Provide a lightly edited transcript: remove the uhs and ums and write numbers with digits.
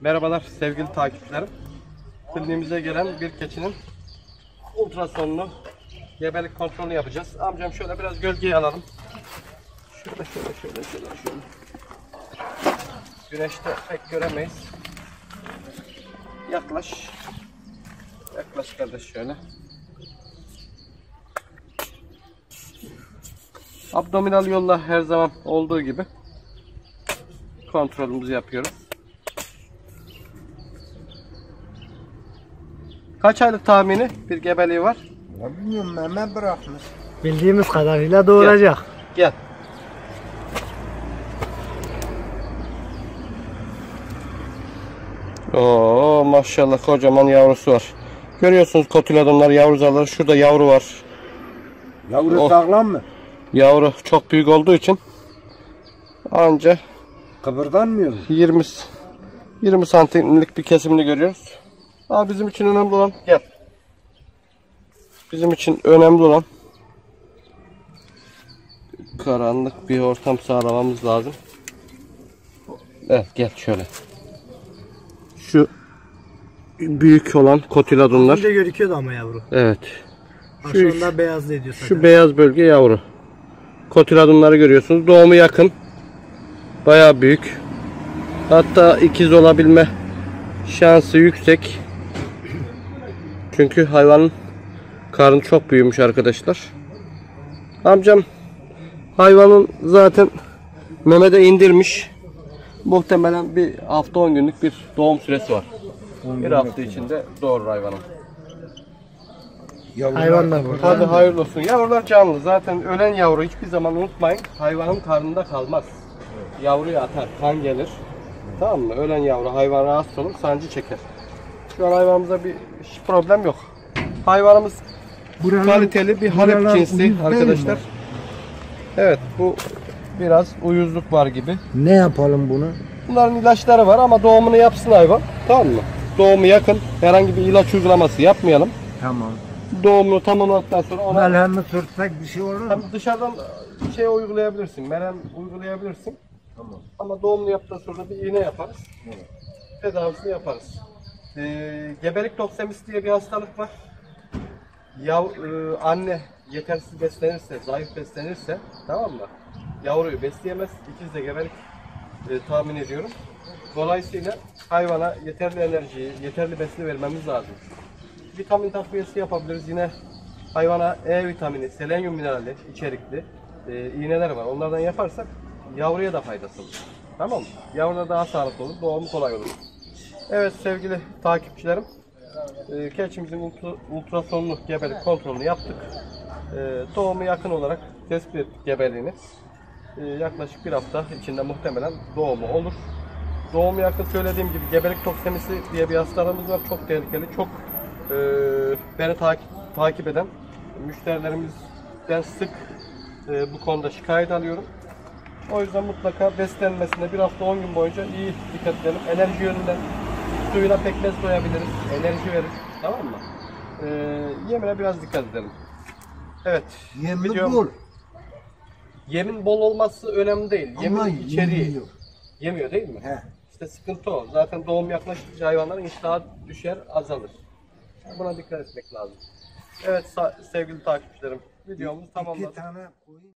Merhabalar sevgili takipçilerim. Kliniğimize gelen bir keçinin ultrasonlu gebelik kontrolünü yapacağız. Amcam şöyle biraz gölgeyi alalım. Şöyle. Güneşte pek göremeyiz. Yaklaş. Yaklaş kardeş şöyle. Abdominal yolla her zaman olduğu gibi kontrolümüzü yapıyoruz. Kaç aylık tahmini bir gebeliği var? Ya bilmiyorum, meme bırakmış. Bildiğimiz kadarıyla doğuracak. Gel. Oo maşallah, kocaman yavrusu var. Görüyorsunuz kotiledonlar, yavru zarları. Şurada yavru var. Yavru sağlam mı? Yavru çok büyük olduğu için anca kıvırdanmıyor. 20 santimlik bir kesimini görüyoruz. Aa, bizim için önemli olan, gel. Bizim için önemli olan karanlık bir ortam sağlamamız lazım. Evet, gel şöyle. Şu büyük olan kotiledonlar. Önce görüküyordu ama yavru. Evet. Aşağıda beyaz ediyor. Şu beyaz bölge yavru. Kotiledonları görüyorsunuz. Doğumu yakın. Bayağı büyük. Hatta ikiz olabilme şansı yüksek. Çünkü hayvanın karnı çok büyümüş arkadaşlar. Amcam hayvanın zaten memede indirmiş. Muhtemelen bir hafta 10 günlük bir doğum süresi var. Bir hafta içinde doğurur hayvanın. Hayvanlar burada. Hadi hayırlı olsun. Yavrular canlı. Zaten ölen yavru hiçbir zaman unutmayın, hayvanın karnında kalmaz. Yavruya atar, kan gelir. Tamam mı? Ölen yavru, hayvan rahatsız olur, sancı çeker. Şu an hayvanımıza bir problem yok. Hayvanımız kaliteli bir Halep cinsi arkadaşlar. Evet, bu biraz uyuzluk var gibi. Ne yapalım bunu? Bunların ilaçları var ama doğumunu yapsın hayvan. Tamam mı? Doğumu yakın. Herhangi bir ilaç uygulaması yapmayalım. Tamam. Doğumunu tamamladıktan sonra ona... Melhemi sürtsek bir şey olur mu? Dışarıdan şey uygulayabilirsin. Melhem uygulayabilirsin. Tamam. Ama doğumunu yaptıktan sonra bir iğne yaparız. Evet. Tedavisini yaparız. Gebelik toksemisi diye bir hastalık var. Anne yetersiz beslenirse, zayıf beslenirse, tamam mı? Yavruyu besleyemez. İkiz de gebelik tahmin ediyorum. Dolayısıyla hayvana yeterli enerjiyi, yeterli besini vermemiz lazım. Vitamin takviyesi yapabiliriz. Yine hayvana E vitamini, selenyum minerali içerikli iğneler var. Onlardan yaparsak yavruya da faydası olur. Tamam mı? Yavruda daha sağlıklı olur. Doğumu kolay olur. Evet sevgili takipçilerim. Keçimizin ultrasonlu gebelik kontrolünü yaptık. Doğumu yakın olarak tespit ettik gebeliğini. Yaklaşık bir hafta içinde muhtemelen doğumu olur. Doğumu yakın, söylediğim gibi gebelik toksemisi diye bir hastalığımız var. Çok tehlikeli. Çok beni takip eden müşterilerimizden sık bu konuda şikayet alıyorum. O yüzden mutlaka beslenmesine bir hafta 10 gün boyunca iyi dikkat edelim. Enerji yönünden suyuna pekmez koyabiliriz. Enerji verir. Tamam mı? Yemine biraz dikkat edelim. Evet. Yemin bol. Yemin bol olması önemli değil. Yemin içeriği. Yemiyor değil mi? He. İşte sıkıntı o. Zaten doğum yaklaştıkça hayvanların iştahı düşer, azalır. Buna dikkat etmek lazım. Evet sevgili takipçilerim. Videomuzu tamamladık.